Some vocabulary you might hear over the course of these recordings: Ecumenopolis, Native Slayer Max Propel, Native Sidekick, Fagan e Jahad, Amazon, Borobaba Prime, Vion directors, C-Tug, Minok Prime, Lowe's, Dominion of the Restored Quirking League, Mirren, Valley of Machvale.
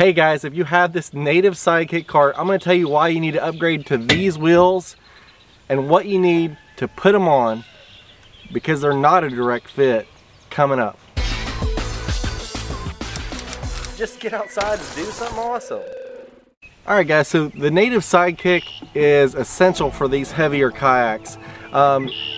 Hey guys, if you have this Native Sidekick cart, I'm going to tell you why you need to upgrade to these wheels and what you need to put them on, because they're not a direct fit, coming up. Just get outside and do something awesome. Alright guys, so the Native Sidekick is essential for these heavier kayaks.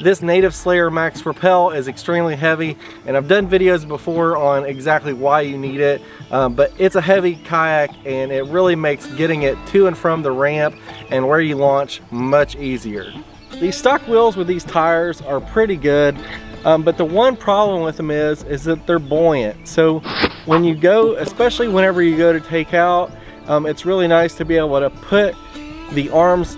This Native Slayer Max Propel is extremely heavy, and I've done videos before on exactly why you need it, but it's a heavy kayak and it really makes getting it to and from the ramp and where you launch much easier. These stock wheels with these tires are pretty good, but the one problem with them is that they're buoyant. So when you go, especially whenever you go to take out, it's really nice to be able to put the arms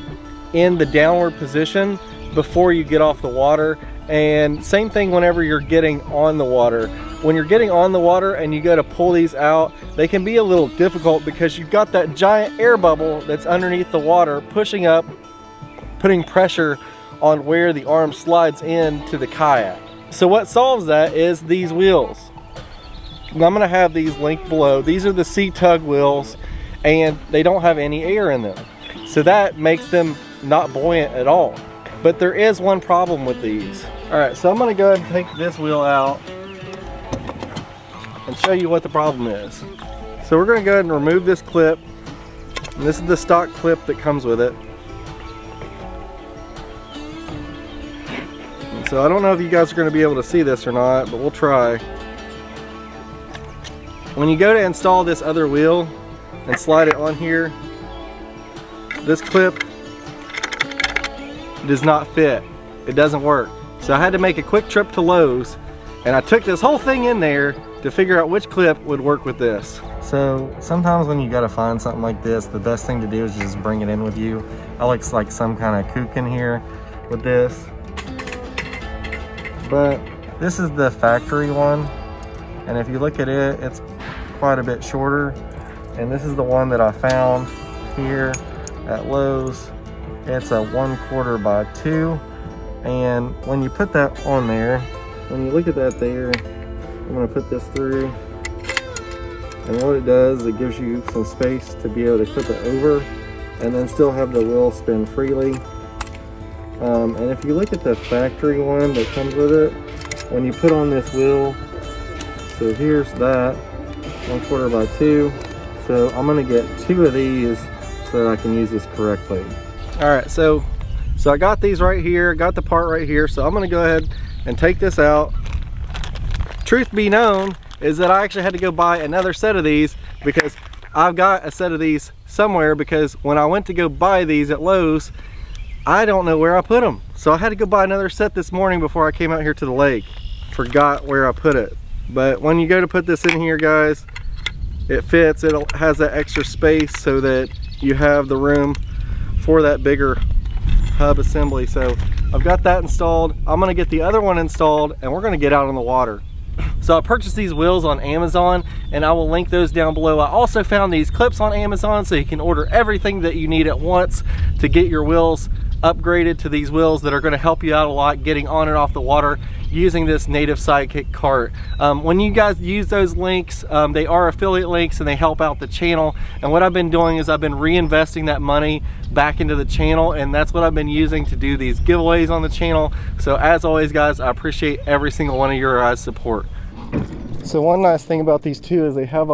in the downward position before you get off the water. And same thing whenever you're getting on the water. When you're getting on the water and you go to pull these out, they can be a little difficult because you've got that giant air bubble that's underneath the water pushing up, putting pressure on where the arm slides into the kayak. So what solves that is these wheels. And I'm gonna have these linked below. These are the C-Tug wheels, and they don't have any air in them. So that makes them not buoyant at all. But there is one problem with these. All right, so I'm gonna go ahead and take this wheel out and show you what the problem is. So we're gonna go ahead and remove this clip. And this is the stock clip that comes with it. And so I don't know if you guys are gonna be able to see this or not, but we'll try. When you go to install this other wheel, and slide it on here, this clip does not fit. It doesn't work. So I had to make a quick trip to Lowe's, and I took this whole thing in there to figure out which clip would work with this. So sometimes when you gotta find something like this, the best thing to do is just bring it in with you. I looks like some kind of kook in here with this. But this is the factory one, and if you look at it, it's quite a bit shorter. And this is the one that I found here at Lowe's. It's a 1/4 by 2. And when you put that on there, when you look at that there, I'm gonna put this through. And what it does, it gives you some space to be able to clip it over and then still have the wheel spin freely. And if you look at the factory one that comes with it, when you put on this wheel, so here's that, 1/4 by 2. So I'm gonna get two of these so that I can use this correctly. All right, so I got these right here, got the part right here. So I'm gonna go ahead and take this out. Truth be known is that I actually had to go buy another set of these, because I've got a set of these somewhere, because when I went to go buy these at Lowe's, I don't know where I put them. So I had to go buy another set this morning before I came out here to the lake. Forgot where I put it. But when you go to put this in here, guys, it fits, it has that extra space so that you have the room for that bigger hub assembly. So I've got that installed. I'm gonna get the other one installed, and we're gonna get out on the water. So I purchased these wheels on Amazon, and I will link those down below. I also found these clips on Amazon, so you can order everything that you need at once to get your wheels upgraded to these wheels that are going to help you out a lot getting on and off the water using this Native Sidekick cart. When you guys use those links, they are affiliate links and they help out the channel. And what I've been doing is I've been reinvesting that money back into the channel, and that's what I've been using to do these giveaways on the channel. So as always guys, I appreciate every single one of your guys' support. So one nice thing about these two is they have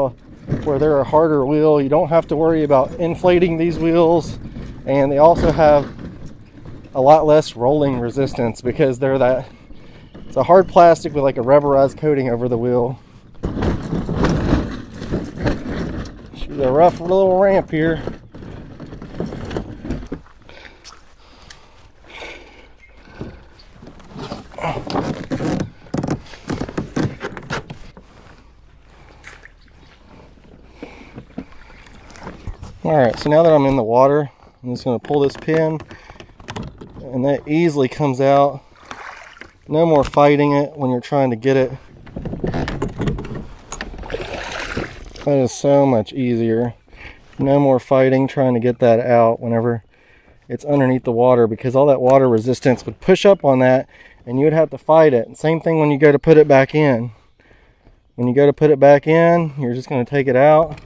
where they're a harder wheel, you don't have to worry about inflating these wheels, and they also have a lot less rolling resistance because they're that, it's a hard plastic with like a rubberized coating over the wheel. She's a rough little ramp here. All right, so now that I'm in the water, I'm just gonna pull this pin, and that easily comes out. No more fighting it when you're trying to get it. That is so much easier. No more fighting trying to get that out whenever it's underneath the water, because all that water resistance would push up on that and you would have to fight it. And same thing when you go to put it back in. When you go to put it back in, you're just going to take it out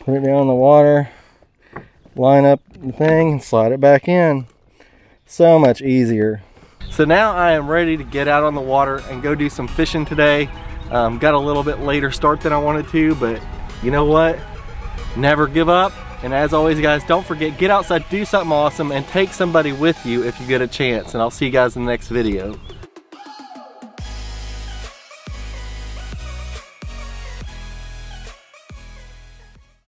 put it down in the water, line up the thing, and slide it back in. So much easier. So now I am ready to get out on the water and go do some fishing today. Got a little bit later start than I wanted to, but you know what? Never give up. And as always, guys, don't forget, get outside, do something awesome, and take somebody with you if you get a chance. And I'll see you guys in the next video.